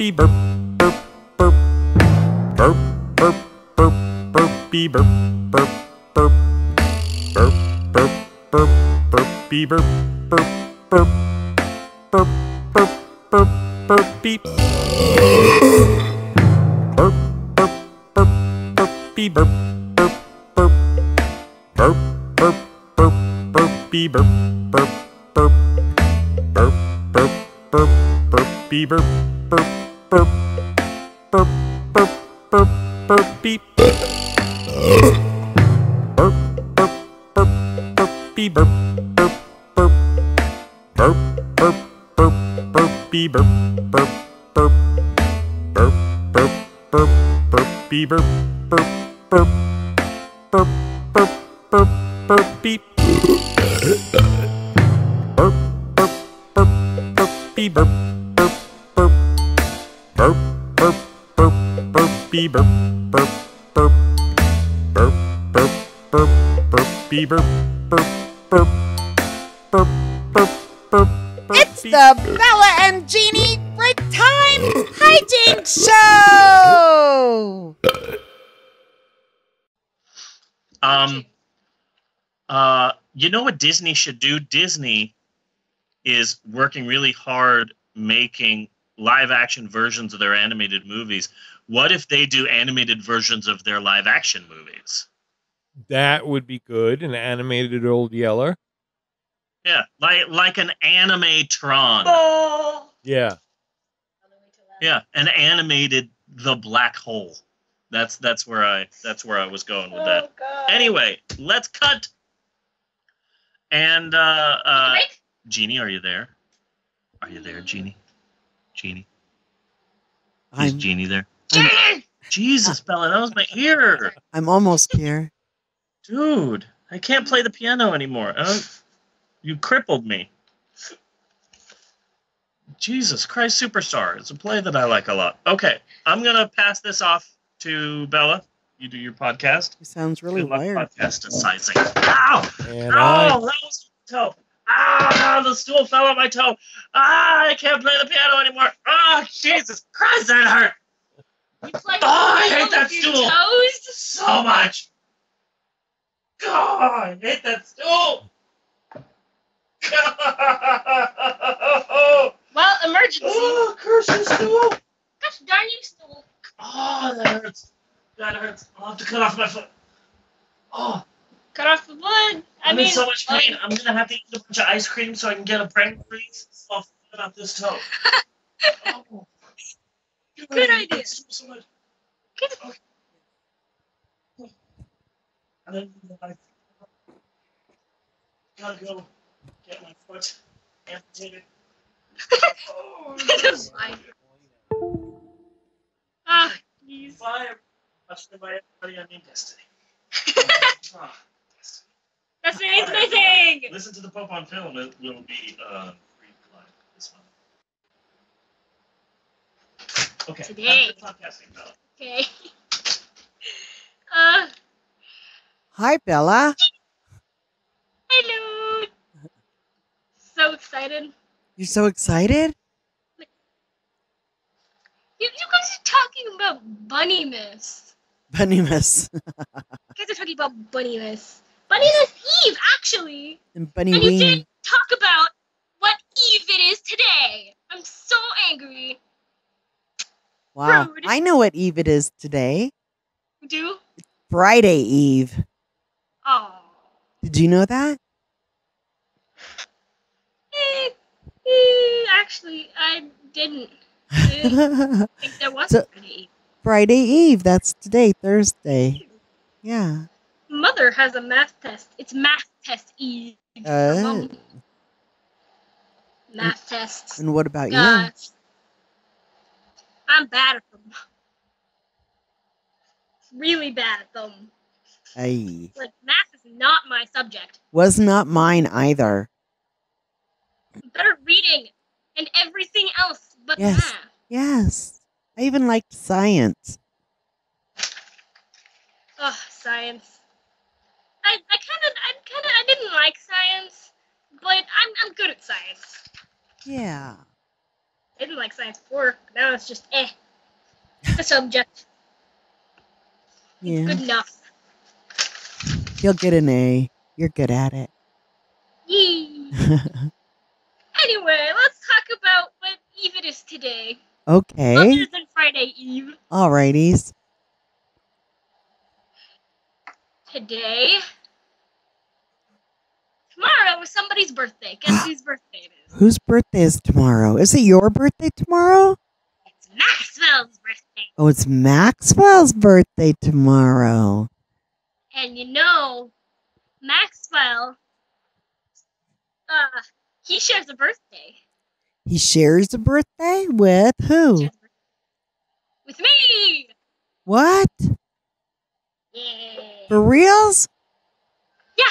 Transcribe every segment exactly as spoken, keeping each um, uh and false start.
burpy burp burp burp burp burp burp burpy burp burp burp burp burp burp burpy burp burp burp burp burp burp burpy burp burp burp burpy burp burp burp burp burp burp burpy burp burp burp burp burp burp burpy burp burp burp burp burp burp burpy burp burp burp burpy burp burp burp burp burp burp burpy burp burp burp burp burp burp burpy burp burp burp burp burp burp burpy burp burp burp burpy burp burp burp burp burp burp burpy burp burp burp burp burp burp burpy burp burp burp burp burp burp. It's the Bella and Jeannie Break Time Hijink Show. Um, uh, you know what Disney should do? Disney is working really hard making live action versions of their animated movies. What if they do animated versions of their live action movies? That would be good. An animated Old Yeller. Yeah, like like an animatron. Oh. Yeah. Yeah, an animated The Black Hole. That's that's where I that's where I was going with oh, that. God. Anyway, let's cut. And uh, uh Jeannie, are you there? Are you there, Jeannie? Jeannie? Is I'm, Jeannie there? I'm, Jesus, Bella, that was my ear. I'm almost here. Dude, I can't play the piano anymore. Uh, you crippled me. Jesus Christ Superstar. It's a play that I like a lot. Okay, I'm going to pass this off to Bella. You do your podcast. It sounds really weird. Podcasticizing. Ow! And Ow! I... That was dope. Ah, the stool fell on my toe. Ah, I can't play the piano anymore. Ah, Jesus Christ, that hurt. You play oh, I hate that stool toes? so much. God, I hate that stool. Well, emergency. Oh, curse the stool. Gosh darn you, stool. Oh, that hurts. That hurts. I'll have to cut off my foot. Oh. Cut off the blood. I'm mean, in so much pain. I'm going to have to eat a bunch of ice cream so I can get a brain freeze. So I'll forget about this toe. Oh. Good idea. So much. Good. Okay. I didn't realize. Gotta go get my foot amputated. Oh, ah, geez. Why am I rushing by everybody? I mean destiny. Oh, destiny. That's the name of my thing. Listen to the Pope on Film. It will be uh, free live this month. Okay. Today. Okay. Uh, Hi, Bella. Hello. So excited. You're so excited? You, you guys are talking about bunny miss. Bunny miss. You guys are talking about bunny miss. Bunny miss Eve, actually. And bunny and you didn't talk about what Eve it is today. I'm so angry. Wow, Rude. I know what Eve it is today. You do? It's Friday Eve. Oh. Did you know that? Eh, eh, actually, I didn't. I didn't think there was so, Friday Eve. Friday Eve, that's today, Thursday. Yeah. Mother has a math test. It's math test Eve. Uh, math tests. And what about uh, you? I'm bad at them. Really bad at them. Hey. Like, math is not my subject. Was not mine either. Better reading and everything else but yes. math. Yes. I even liked science. Oh, science. I, I kind of, I kind of, I didn't like science, but I'm, I'm good at science. Yeah. I did like science before. Now it's just eh. The subject. Yeah. Good enough. You'll get an A. You're good at it. Yay. Anyway, let's talk about what Eve it is today. Okay. Other than Friday Eve. Alrighties. Today. Tomorrow is somebody's birthday. Guess whose birthday it is. Whose birthday is tomorrow? Is it your birthday tomorrow? It's Maxwell's birthday. Oh, it's Maxwell's birthday tomorrow. And you know, Maxwell, uh, he shares a birthday. He shares a birthday with who? With me! What? Yeah. For reals? Yeah.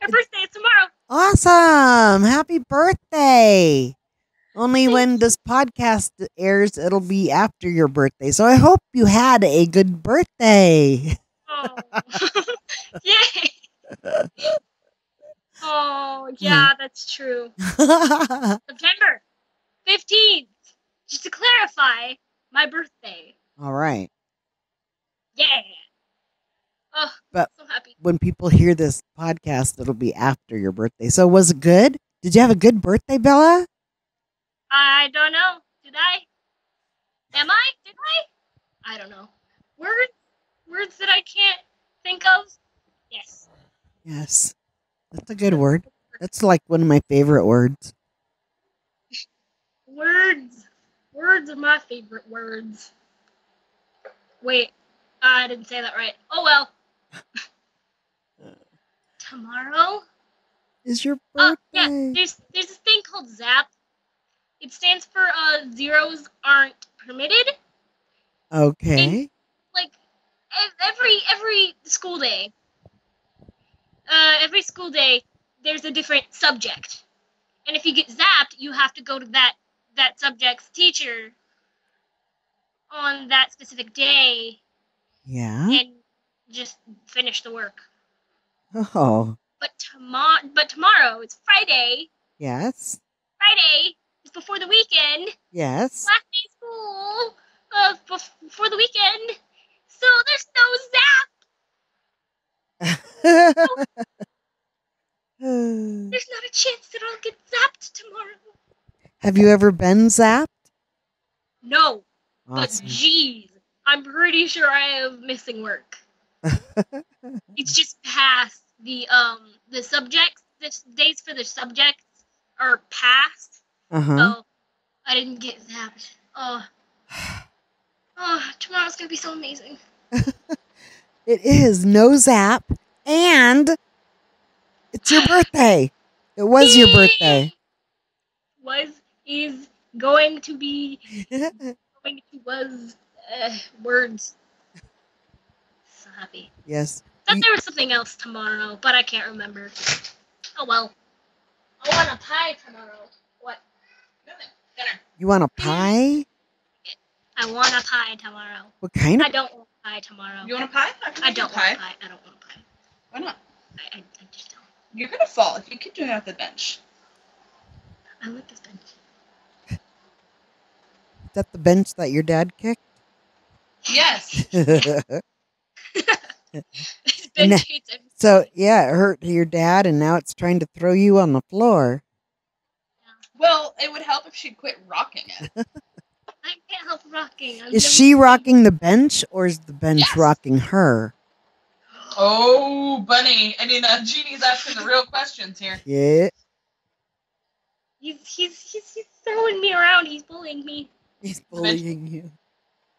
Her birthday is tomorrow. Awesome. Happy birthday. Only when this podcast airs, it'll be after your birthday. So I hope you had a good birthday. Oh. Yay. Oh, yeah, that's true. September fifteenth. Just to clarify, my birthday. All right. Yeah. Oh, but I'm so happy. When people hear this podcast, it'll be after your birthday. So was it good? Did you have a good birthday, Bella? I don't know. Did I? Am I? Did I? I don't know. Words? Words that I can't think of? Yes. Yes. That's a good word. That's like one of my favorite words. Words. Words are my favorite words. Wait. I didn't say that right. Oh, well. Tomorrow? Is your birthday? Uh, yeah, there's, there's this thing called ZAP. It stands for uh, zeros aren't permitted. Okay. And, like, every every school day, uh, every school day, there's a different subject. And if you get zapped, you have to go to that, that subject's teacher on that specific day. Yeah. And just finish the work. Oh. But tomorrow, but tomorrow it's Friday. Yes. Friday is before the weekend. Yes. Last day of school uh, bef- before the weekend. So there's no zap. So, there's not a chance that I'll get zapped tomorrow. Have you ever been zapped? No. Awesome. But geez. I'm pretty sure I have missing work. It's just past the um the subjects. The days for the subjects are past. Uh-huh. So I didn't get zapped. Oh, oh tomorrow's gonna be so amazing. It is no zap, and it's your birthday. It was your birthday. Was is going to be going to was. Uh, words. So happy. Yes. I thought there was something else tomorrow, but I can't remember. Oh well. I want a pie tomorrow. What? Dinner. You want a pie? I want a pie tomorrow. What kind of? I don't want a pie tomorrow. You want a pie? I, I don't want a pie. pie. I don't want a pie. Why not? I, I, I just don't. You're gonna fall if you keep doing it off the bench. I like this bench. Is that the bench that your dad kicked? Yes. Now, so yeah, it hurt your dad, and now it's trying to throw you on the floor. Well, it would help if she'd quit rocking it. I can't help rocking. I'm is she rocking the bench, or is the bench yes. rocking her? Oh, bunny! I mean, uh, Jeannie's asking the real questions here. Yeah. He's he's he's, he's throwing me around. He's bullying me. He's bullying you.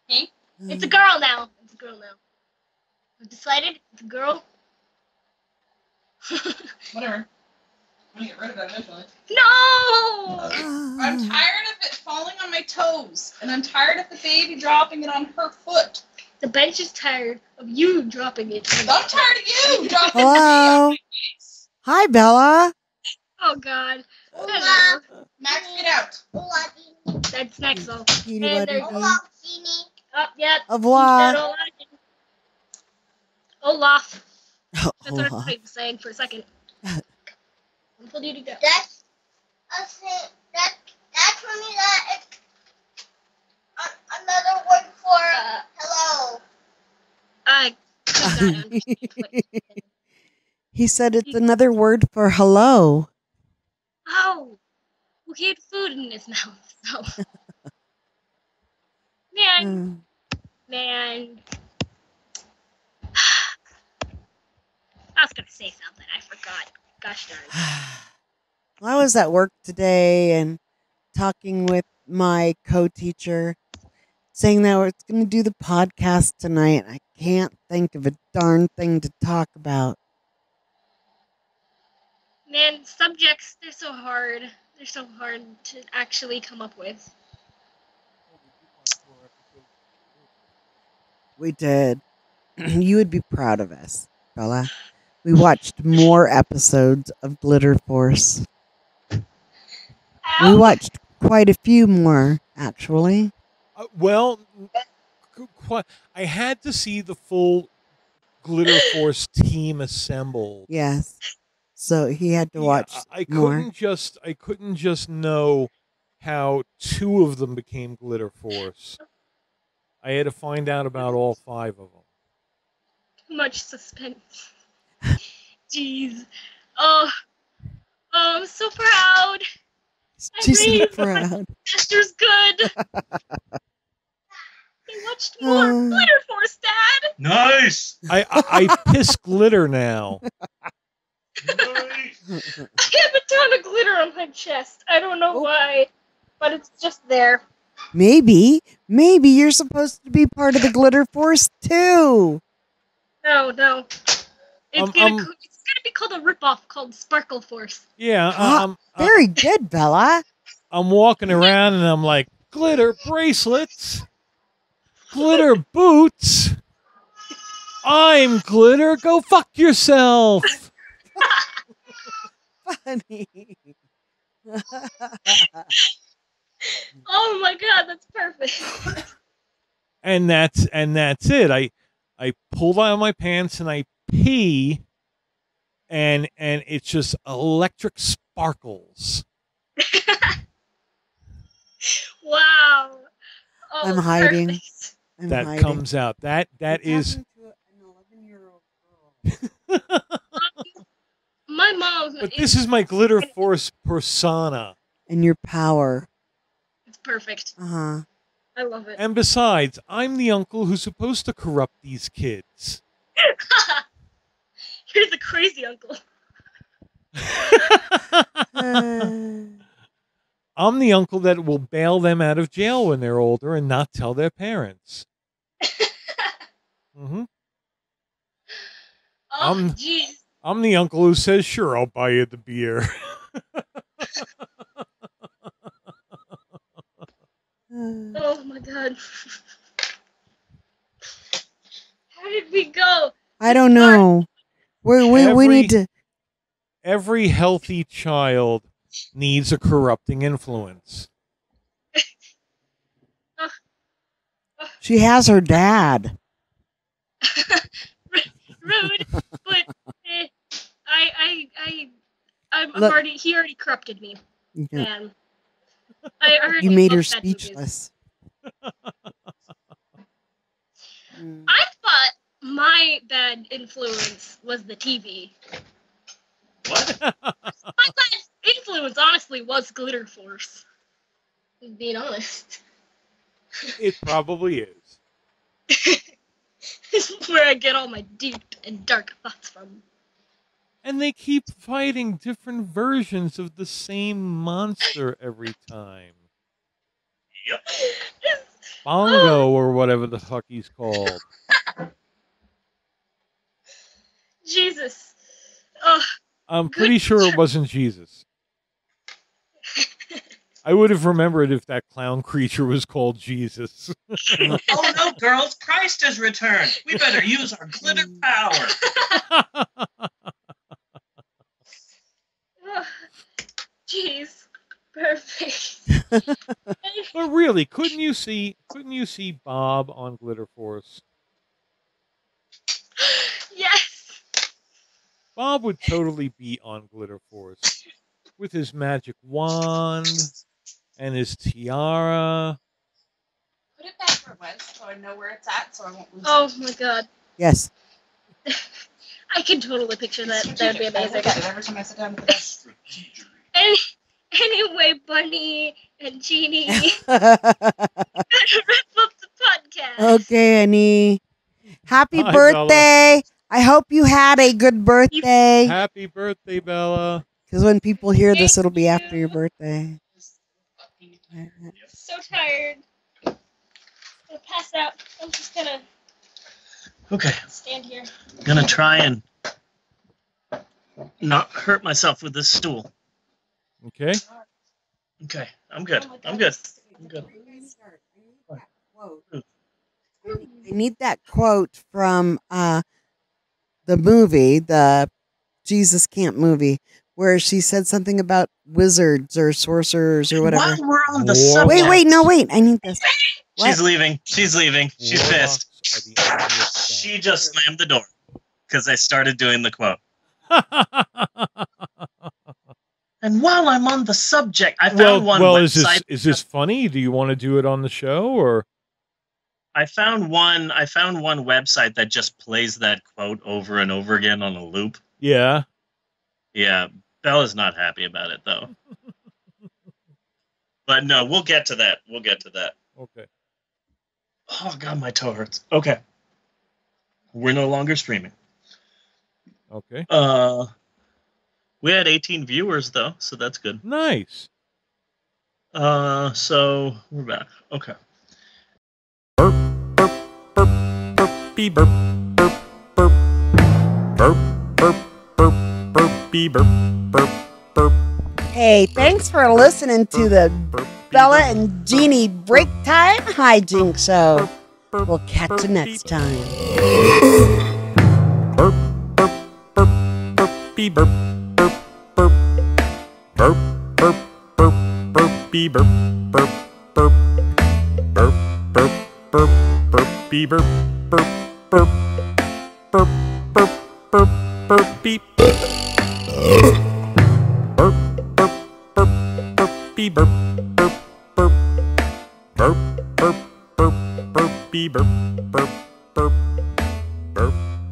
Me? It's a girl now. It's a girl now. I've decided it's a girl. Whatever. I'm going to get rid of that eventually. No! I'm tired of it falling on my toes. And I'm tired of the baby dropping it on her foot. The bench is tired of you dropping it. I'm tired of you dropping it on my face. Hi, Bella. Oh, God. Hello. Max, get out. That's Maxwell. And there's Olaf, Jeannie. Oh, yep. Olaf. Olaf. That's Olaf. What I was saying for a second. That's that's, that's when you got Yeah. He said it's another word for hello. Oh, well, he had food in his mouth, so. Man, mm. man. I was going to say something. I forgot. Gosh darn it. Well, I was at work today and talking with my co-teacher, saying that we're going to do the podcast tonight. I can't think of a darn thing to talk about. Man, subjects, they're so hard. They're so hard to actually come up with. We did. You would be proud of us, Bella. We watched more episodes of Glitter Force. Ow. We watched quite a few more, actually. Uh, well, I had to see the full Glitter Force team assembled. Yes. So he had to watch yeah, I more. Couldn't just, I couldn't just know how two of them became Glitter Force. I had to find out about all five of them. Too much suspense. Jeez. Oh, oh, I'm so proud. She's so proud. Esther's good. He watched more uh, Glitter Force, Dad. Nice. I, I, I piss glitter now. Nice. I have a ton of glitter on my chest. I don't know oh. why, but it's just there. Maybe, maybe you're supposed to be part of the Glitter Force too. No, no. It's um, gonna um, it's gonna be called a ripoff called Sparkle Force. Yeah, um, oh, very um, good, Bella. I'm walking around and I'm like, glitter bracelets, glitter boots. I'm glitter. Go fuck yourself. Funny. Oh my God, that's perfect. And that's and that's it. I I pull down my pants and I pee, and and it's just electric sparkles. Wow. Oh, I'm hiding. Perfect. I'm that hiding. Comes out. That that I'm is. My mom. But this is my Glitter Force persona. And your power. It's perfect. Uh-huh. I love it. And besides, I'm the uncle who's supposed to corrupt these kids. You're the crazy uncle. I'm the uncle that will bail them out of jail when they're older and not tell their parents. Mm-hmm. Oh, I'm, I'm the uncle who says, sure, I'll buy you the beer. Oh, my God. How did we go? I don't know. We're, we, every, we need to... Every healthy child needs a corrupting influence. uh, uh, she has her dad. Rude, but eh, I, I, I, I'm Look, already. He already corrupted me. Yeah. Man, I already you made her speechless. I thought my bad influence was the T V. What? My bad influence, honestly, was Glitter Force. Being honest, it probably is. This is where I get all my deep and dark thoughts from. And they keep fighting different versions of the same monster every time. Yep. Bongo oh. or whatever the fuck he's called. Jesus. Oh, I'm pretty sure it wasn't Jesus. I would have remembered if that clown creature was called Jesus. Oh no, girls, Christ has returned. We better use our glitter power. Jeez, perfect. But really, couldn't you see couldn't you see Bob on Glitter Force? Yes. Bob would totally be on Glitter Force with his magic wand. And his tiara. Put it back where it was, so I know where it's at, so I won't lose it. Oh my God. Yes. I can totally picture that. That would be amazing. Every time I sit down with this. Any, anyway, Bunny and Jeannie. Wrap up the podcast. Okay, Annie. Happy Hi, birthday. Bella. I hope you had a good birthday. Happy birthday, Bella. Because when people hear Thank this, it'll be you. After your birthday. I'm so tired. I'm going to pass out. I'm just going to. Okay. Stand here. I'm gonna try and not hurt myself with this stool. Okay. Okay. I'm good. Oh I'm good. I'm good. I need that quote from uh, the movie, the Jesus Camp movie, where she said something about wizards or sorcerers or whatever. While we're on the subject. Wait, wait, no, wait. I need this. What? She's leaving. She's leaving. She's pissed. She just slammed the door because I started doing the quote. And while I'm on the subject, I found well, one. Well, is this is this funny? Do you want to do it on the show or? I found one. I found one website that just plays that quote over and over again on a loop. Yeah, yeah. Bella's not happy about it though. But no, we'll get to that. We'll get to that. Okay. Oh, God, my toe hurts. Okay. We're no longer streaming. Okay. Uh, we had eighteen viewers, though, so that's good. Nice. Uh, so we're back. Okay. Burp, burp, burp, burpy, burp, burp, burp. Burp, burp, burp, burpy, burp, burp, burp. Hey, thanks for listening to the Bella and Jeannie break time hijinks show. We'll catch you next time. Burp, burp, burp, burpy, burp, burp, burp. Burp, burp, burp, burpy, burp, burp, burp. Burp, burp, burp, burpy, burp, burp, burp. Burp, burp, burp, burpy, burp, burp, burp, burpy, burp. Burp, burp, burp, burp,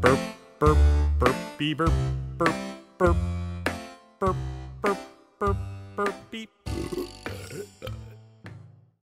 burp, burp, burp, burp, burp.